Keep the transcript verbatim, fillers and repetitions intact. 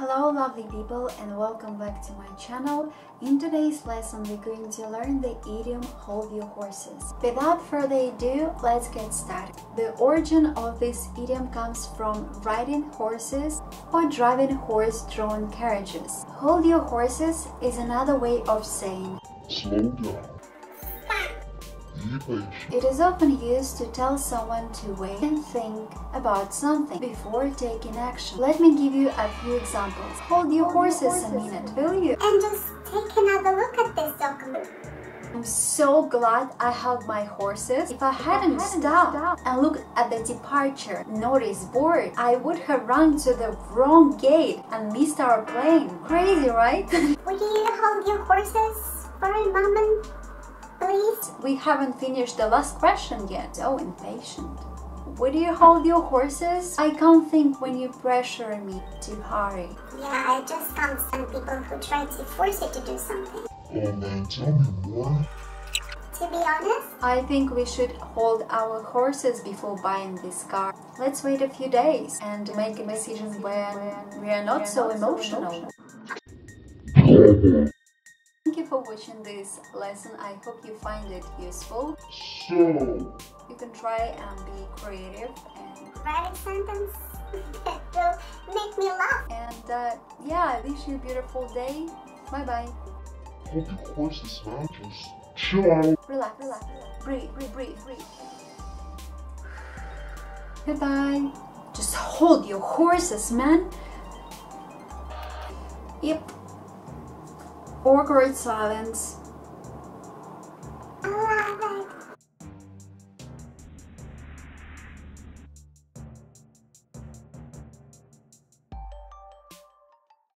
Hello lovely people and welcome back to my channel. In today's lesson we're going to learn the idiom hold your horses. Without further ado, let's get started. The origin of this idiom comes from riding horses or driving horse-drawn carriages. Hold your horses is another way of saying slow down. It is often used to tell someone to wait and think about something before taking action. Let me give you a few examples. Hold your horses a minute, will you? And just take another look at this document. I'm so glad I held my horses. If I hadn't stopped and looked at the departure notice board, I would have run to the wrong gate and missed our plane. Crazy, right? Would you hold your horses for a moment? Please? We haven't finished the last question yet. So impatient. Would you hold your horses? I can't think when you pressure me to hurry. Yeah, I just can't stand people who try to force you to do something. Oh man, tell me more. To be honest, I think we should hold our horses before buying this car. Let's wait a few days and make decisions when we are not so emotional. For watching this lesson. I hope you find it useful. Sure. You can try and be creative and write a sentence that will make me laugh. And uh, yeah, I wish you a beautiful day. Bye bye. Hold your horses, man. Just chill out. Relax, relax, relax. Breathe, breathe, breathe, breathe. Goodbye. Just hold your horses, man. Yep. Awkward silence.